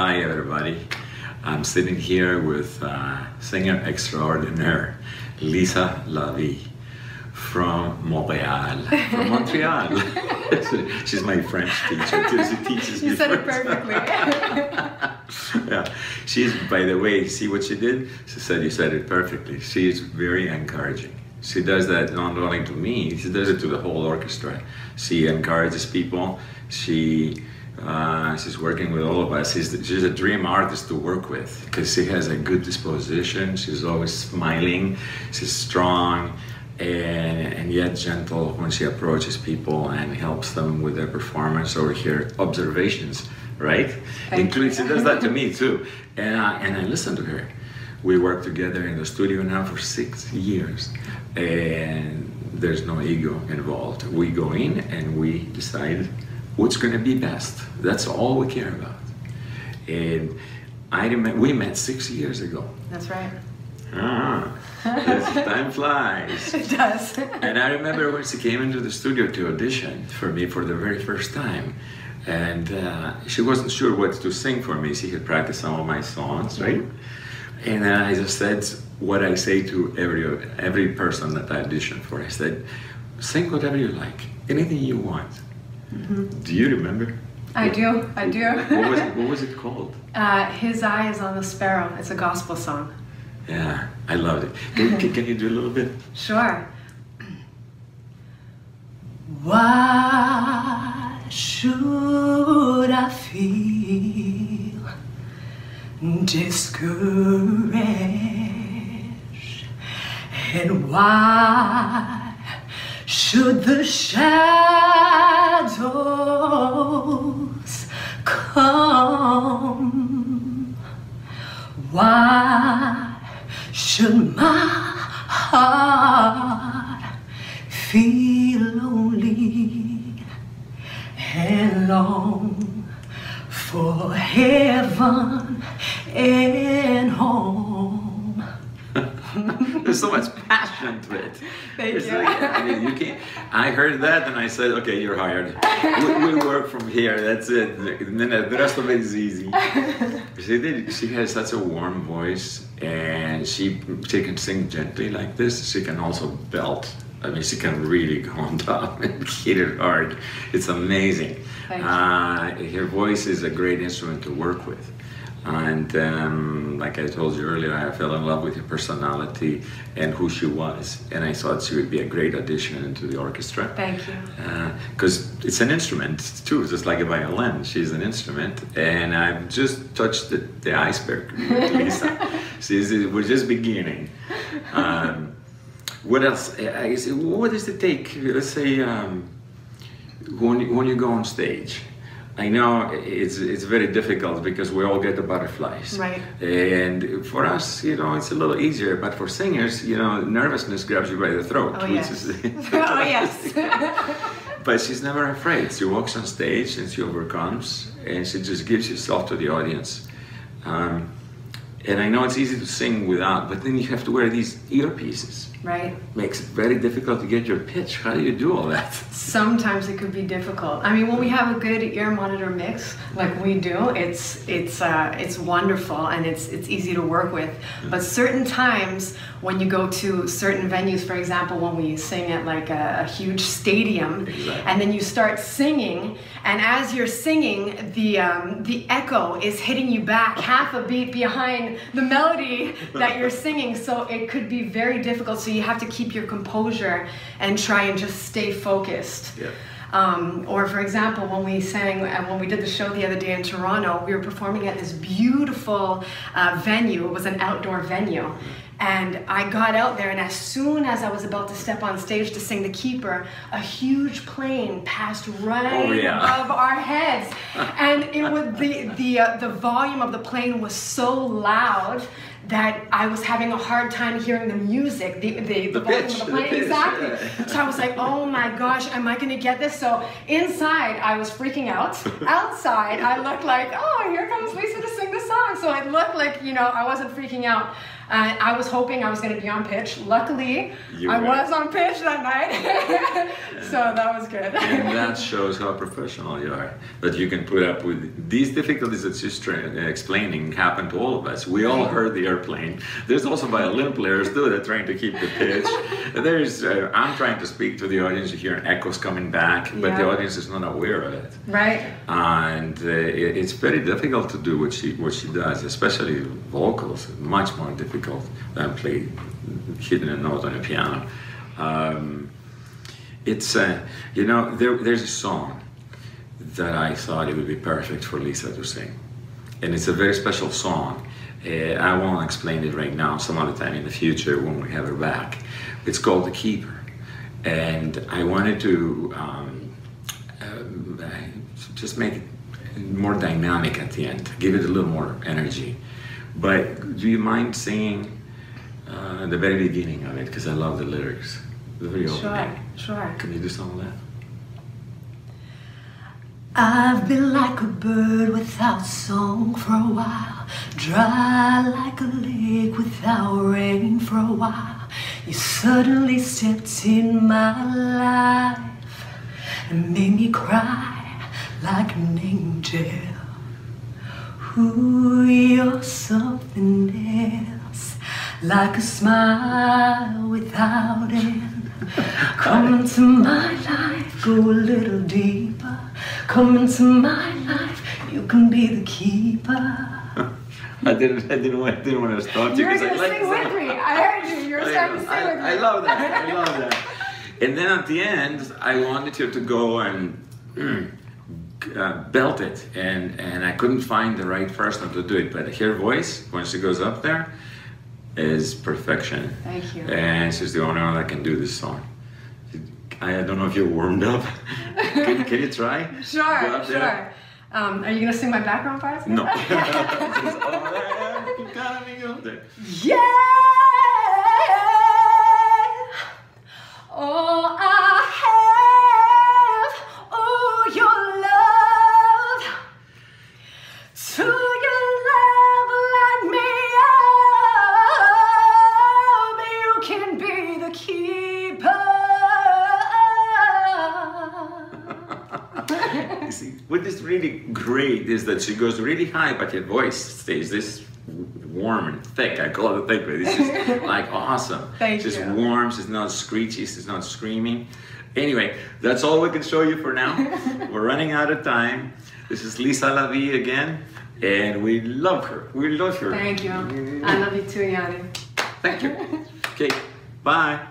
Hi everybody, I'm sitting here with singer extraordinaire Lisa Lavie from Montreal. From Montreal. She's my French teacher because she teaches me. You said it perfectly. Yeah. She's, by the way, see what she did? She said you said it perfectly. She is very encouraging. She does that not only to me, she does it to the whole orchestra. She encourages people. She's working with all of us. She's a dream artist to work with because she has a good disposition. She's always smiling. She's strong and yet gentle when she approaches people and helps them with their performance or her observations, right? Including, she does that to me too. And I listen to her. We work together in the studio now for 6 years, and there's no ego involved. We go in and we decide what's going to be best. That's all we care about. And I remember we met 6 years ago. That's right. Time flies. It does. And I remember when she came into the studio to audition for me for the very first time. And she wasn't sure what to sing for me. She had practiced some of my songs, right? And I just said what I say to every person that I audition for. I said, sing whatever you like, anything you want. Mm-hmm. Do you remember? I do. What was it called? His Eye is on the Sparrow. It's a gospel song. Yeah, I loved it. Can you do a little bit? Sure. Why should I feel discouraged? And why should the shadows come? Why should my heart feel lonely and long for heaven and home? There's so much passion to it. Thank you. Like, I mean, you can't, I heard that and I said, okay, you're hired. We'll work from here, that's it. And then the rest of it is easy. She has such a warm voice, and she can sing gently like this. She can also belt. I mean, she can really go on top and hit it hard. It's amazing. Her voice is a great instrument to work with. And like I told you earlier, I fell in love with her personality and who she was, and I thought she would be a great addition to the orchestra. Thank you. Because it's an instrument too, just like a violin. She's an instrument, and I've just touched the iceberg with Lisa. We're just beginning. What else? What does it take? Let's say when you go on stage. I know it's very difficult because we all get the butterflies. Right. And for us, you know, it's a little easier. But for singers, you know, nervousness grabs you by the throat. Oh, yes. Oh, yes. But she's never afraid. She walks on stage and she overcomes, and she just gives herself to the audience. And I know it's easy to sing without, but then you have to wear these earpieces. Right. Makes it very difficult to get your pitch. How do you do all that? Sometimes it could be difficult. I mean, when we have a good ear monitor mix, like we do, it's wonderful and it's easy to work with. But certain times when you go to certain venues, for example, when we sing at like a huge stadium, and then you start singing, and as you're singing, the echo is hitting you back half a beat behind the melody that you're singing, so it could be very difficult. So you have to keep your composure and try and just stay focused. Yeah. Or for example, when we sang, when we did the show the other day in Toronto, we were performing at this beautiful venue. It was an outdoor venue. And I got out there, and as soon as I was about to step on stage to sing The Keeper, a huge plane passed right above our heads. And it was the volume of the plane was so loud that I was having a hard time hearing the music, the volume pitch, of the plane. Exactly. Yeah. So I was like, oh my gosh, am I going to get this? So inside, I was freaking out. Outside, I looked like, oh, here comes Lisa to sing the song. So I looked like, you know, I wasn't freaking out. I was hoping I was going to be on pitch. Luckily, I was on pitch that night, so that was good. And that shows how professional you are, that you can put up with these difficulties that you're explaining. Happen to all of us. We all heard the airplane. There's also violin players too that are trying to keep the pitch. There's, I'm trying to speak to the audience. You hear echoes coming back, but the audience is not aware of it. Right. And it's very difficult to do what she does, especially vocals. Much more difficult than play hitting a note on a piano. It's you know, there's a song that I thought it would be perfect for Lisa to sing, and it's a very special song. I won't explain it right now. Some other time in the future when we have her back. It's called The Keeper, and I wanted to just make it more dynamic at the end, give it a little more energy. But do you mind singing the very beginning of it? Because I love the lyrics. The very opening. Sure. Can you do something like that? I've been like a bird without song for a while, dry like a lake without rain for a while. You suddenly stepped in my life and made me cry like an angel. Ooh, you're something else, like a smile without end. Come into my life, go a little deeper. Come into my life, you can be the keeper. I didn't want to stop you. You were going to sing with me. I heard you. You were starting to sing with me. I love that. I love that. And then at the end, I wanted you to go and. Belt it, and I couldn't find the right person to do it, but her voice when she goes up there is perfection. Thank you. And she's the only one that can do this song. I don't know if you're warmed up. can you try? Sure, sure. Are you gonna sing my background part? No. Yeah. Oh, what is really great is that she goes really high, but her voice stays this warm and thick. I call it thick, but this is like awesome. She's warm, she's not screechy, she's not screaming. Anyway, that's all we can show you for now. We're running out of time. This is Lisa Lavie again, and we love her. We love her. Thank you. I love you too, Yanni. Thank you. Okay, bye.